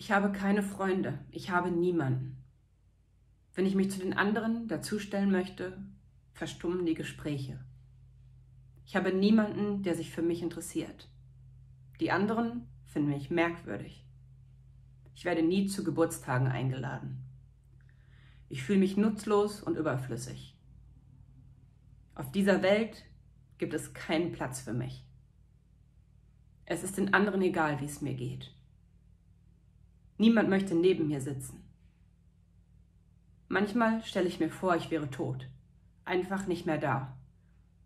Ich habe keine Freunde, ich habe niemanden. Wenn ich mich zu den anderen dazustellen möchte, verstummen die Gespräche. Ich habe niemanden, der sich für mich interessiert. Die anderen finden mich merkwürdig. Ich werde nie zu Geburtstagen eingeladen. Ich fühle mich nutzlos und überflüssig. Auf dieser Welt gibt es keinen Platz für mich. Es ist den anderen egal, wie es mir geht. Niemand möchte neben mir sitzen. Manchmal stelle ich mir vor, ich wäre tot, einfach nicht mehr da.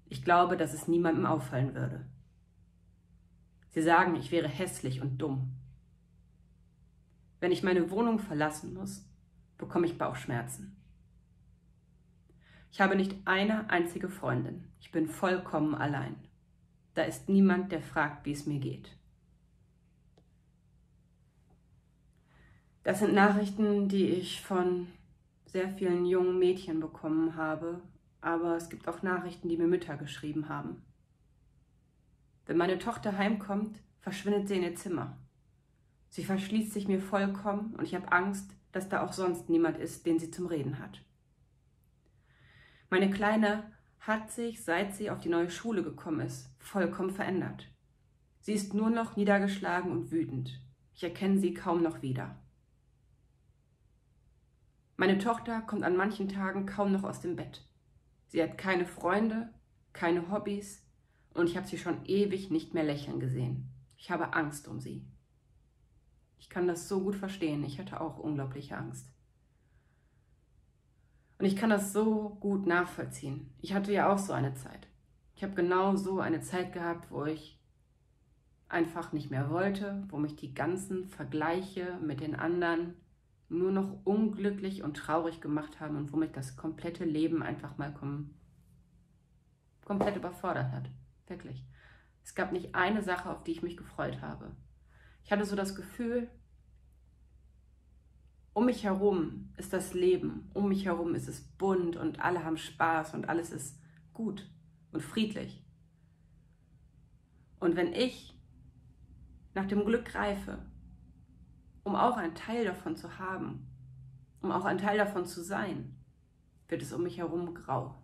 Ich glaube, dass es niemandem auffallen würde. Sie sagen, ich wäre hässlich und dumm. Wenn ich meine Wohnung verlassen muss, bekomme ich Bauchschmerzen. Ich habe nicht eine einzige Freundin. Ich bin vollkommen allein. Da ist niemand, der fragt, wie es mir geht. Das sind Nachrichten, die ich von sehr vielen jungen Mädchen bekommen habe, aber es gibt auch Nachrichten, die mir Mütter geschrieben haben. Wenn meine Tochter heimkommt, verschwindet sie in ihr Zimmer. Sie verschließt sich mir vollkommen und ich habe Angst, dass da auch sonst niemand ist, den sie zum Reden hat. Meine Kleine hat sich, seit sie auf die neue Schule gekommen ist, vollkommen verändert. Sie ist nur noch niedergeschlagen und wütend. Ich erkenne sie kaum noch wieder. Meine Tochter kommt an manchen Tagen kaum noch aus dem Bett. Sie hat keine Freunde, keine Hobbys und ich habe sie schon ewig nicht mehr lächeln gesehen. Ich habe Angst um sie. Ich kann das so gut verstehen. Ich hatte auch unglaubliche Angst. Und ich kann das so gut nachvollziehen. Ich hatte ja auch so eine Zeit. Ich habe genau so eine Zeit gehabt, wo ich einfach nicht mehr wollte, wo mich die ganzen Vergleiche mit den anderen nur noch unglücklich und traurig gemacht haben und wo mich das komplette Leben einfach mal komplett überfordert hat. Wirklich. Es gab nicht eine Sache, auf die ich mich gefreut habe. Ich hatte so das Gefühl, um mich herum ist das Leben, um mich herum ist es bunt und alle haben Spaß und alles ist gut und friedlich. Und wenn ich nach dem Glück greife, um auch einen Teil davon zu haben, um auch ein Teil davon zu sein, wird es um mich herum grau.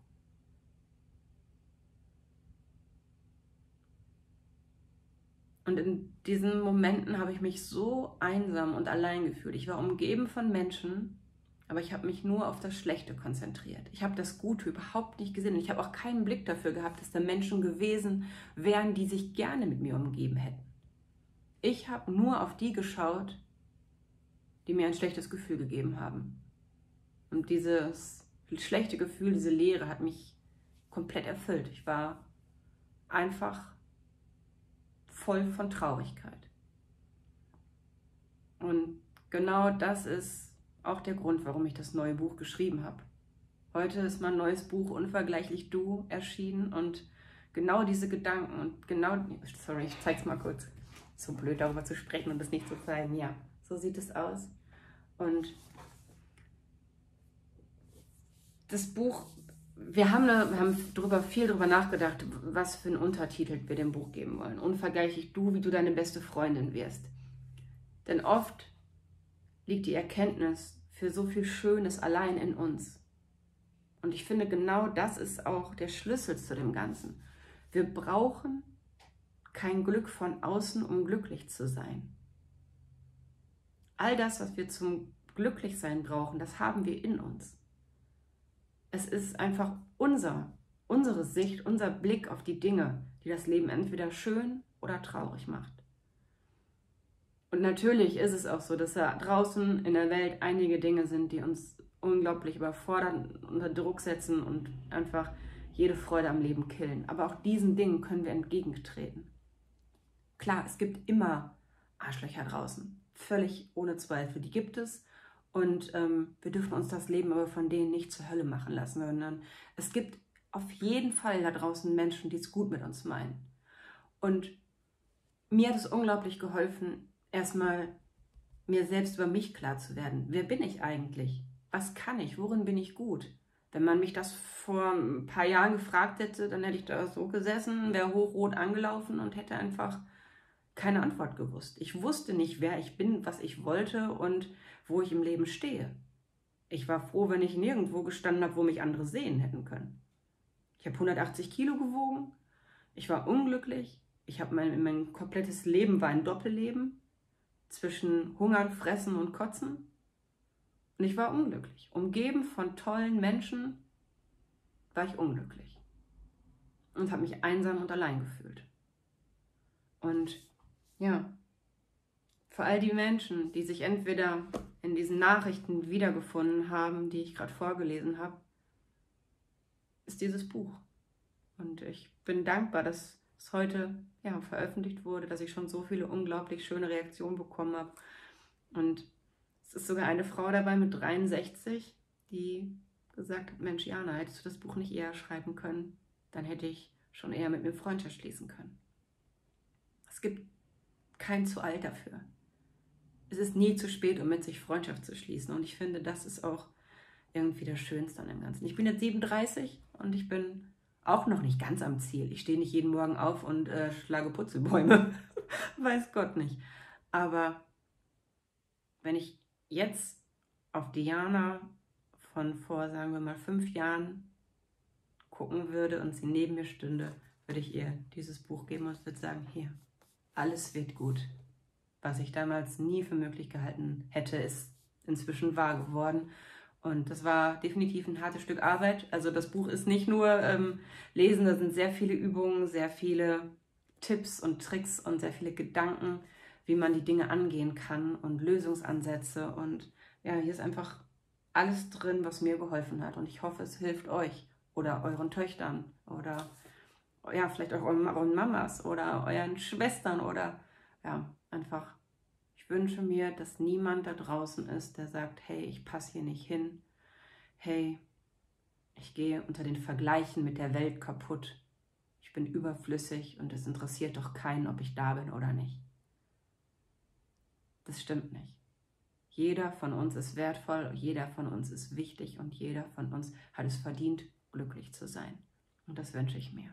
Und in diesen Momenten habe ich mich so einsam und allein gefühlt. Ich war umgeben von Menschen, aber ich habe mich nur auf das Schlechte konzentriert. Ich habe das Gute überhaupt nicht gesehen und ich habe auch keinen Blick dafür gehabt, dass da Menschen gewesen wären, die sich gerne mit mir umgeben hätten. Ich habe nur auf die geschaut, die mir ein schlechtes Gefühl gegeben haben. Und dieses schlechte Gefühl, diese Leere hat mich komplett erfüllt. Ich war einfach voll von Traurigkeit. Und genau das ist auch der Grund, warum ich das neue Buch geschrieben habe. Heute ist mein neues Buch Unvergleichlich Du erschienen und genau diese Gedanken und genau... Sorry, ich zeig's mal kurz. So blöd, darüber zu sprechen und das nicht zu zeigen. Ja, so sieht es aus. Und das Buch, wir haben viel drüber nachgedacht, was für einen Untertitel wir dem Buch geben wollen. Unvergleichlich du, wie du deine beste Freundin wirst. Denn oft liegt die Erkenntnis für so viel Schönes allein in uns. Und ich finde, genau das ist auch der Schlüssel zu dem Ganzen. Wir brauchen kein Glück von außen, um glücklich zu sein. All das, was wir zum Glücklichsein brauchen, das haben wir in uns. Es ist einfach unsere Sicht, unser Blick auf die Dinge, die das Leben entweder schön oder traurig macht. Und natürlich ist es auch so, dass da draußen in der Welt einige Dinge sind, die uns unglaublich überfordern, unter Druck setzen und einfach jede Freude am Leben killen. Aber auch diesen Dingen können wir entgegentreten. Klar, es gibt immer Arschlöcher draußen, völlig ohne Zweifel, die gibt es und wir dürfen uns das Leben aber von denen nicht zur Hölle machen lassen, sondern es gibt auf jeden Fall da draußen Menschen, die es gut mit uns meinen. Und mir hat es unglaublich geholfen, erstmal mir selbst über mich klar zu werden. Wer bin ich eigentlich? Was kann ich? Worin bin ich gut? Wenn man mich das vor ein paar Jahren gefragt hätte, dann hätte ich da so gesessen, wäre hochrot angelaufen und hätte einfach keine Antwort gewusst. Ich wusste nicht, wer ich bin, was ich wollte und wo ich im Leben stehe. Ich war froh, wenn ich nirgendwo gestanden habe, wo mich andere sehen hätten können. Ich habe 180 Kilo gewogen, ich war unglücklich, ich habe mein komplettes Leben war ein Doppelleben zwischen Hungern, Fressen und Kotzen. Und ich war unglücklich. Umgeben von tollen Menschen war ich unglücklich und habe mich einsam und allein gefühlt. Und ja, für all die Menschen, die sich entweder in diesen Nachrichten wiedergefunden haben, die ich gerade vorgelesen habe, ist dieses Buch. Und ich bin dankbar, dass es heute ja, veröffentlicht wurde, dass ich schon so viele unglaublich schöne Reaktionen bekommen habe. Und es ist sogar eine Frau dabei mit 63, die gesagt hat, Mensch Jana, hättest du das Buch nicht eher schreiben können, dann hätte ich schon eher mit mir Freundschaft schließen können. Es gibt kein zu alt dafür. Es ist nie zu spät, um mit sich Freundschaft zu schließen. Und ich finde, das ist auch irgendwie das Schönste an dem Ganzen. Ich bin jetzt 37 und ich bin auch noch nicht ganz am Ziel. Ich stehe nicht jeden Morgen auf und schlage Purzelbäume. Weiß Gott nicht. Aber wenn ich jetzt auf die Jana von vor, sagen wir mal, 5 Jahren gucken würde und sie neben mir stünde, würde ich ihr dieses Buch geben und würde sagen, hier, alles wird gut. Was ich damals nie für möglich gehalten hätte, ist inzwischen wahr geworden. Und das war definitiv ein hartes Stück Arbeit. Also das Buch ist nicht nur Lesen, da sind sehr viele Übungen, sehr viele Tipps und Tricks und sehr viele Gedanken, wie man die Dinge angehen kann und Lösungsansätze. Und ja, hier ist einfach alles drin, was mir geholfen hat. Und ich hoffe, es hilft euch oder euren Töchtern oder ja, vielleicht auch euren Mamas oder euren Schwestern oder ja, einfach, ich wünsche mir, dass niemand da draußen ist, der sagt, hey, ich passe hier nicht hin, hey, ich gehe unter den Vergleichen mit der Welt kaputt, ich bin überflüssig und es interessiert doch keinen, ob ich da bin oder nicht. Das stimmt nicht. Jeder von uns ist wertvoll, jeder von uns ist wichtig und jeder von uns hat es verdient, glücklich zu sein. Und das wünsche ich mir.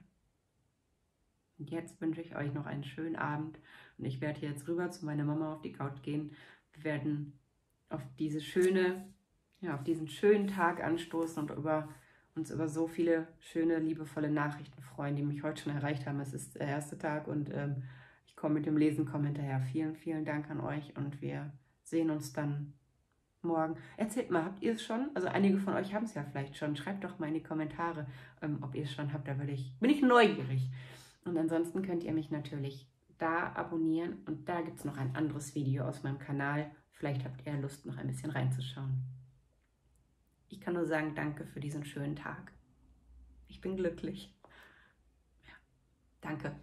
Und jetzt wünsche ich euch noch einen schönen Abend und ich werde jetzt rüber zu meiner Mama auf die Couch gehen. Wir werden auf diesen schönen Tag anstoßen und uns über so viele schöne, liebevolle Nachrichten freuen, die mich heute schon erreicht haben. Es ist der erste Tag und ich komme mit dem Lesen hinterher. Vielen, vielen Dank an euch und wir sehen uns dann morgen. Erzählt mal, habt ihr es schon? Also einige von euch haben es ja vielleicht schon. Schreibt doch mal in die Kommentare, ob ihr es schon habt. Da bin ich neugierig. Und ansonsten könnt ihr mich natürlich da abonnieren und da gibt es noch ein anderes Video aus meinem Kanal. Vielleicht habt ihr Lust, noch ein bisschen reinzuschauen. Ich kann nur sagen, danke für diesen schönen Tag. Ich bin glücklich. Ja, danke.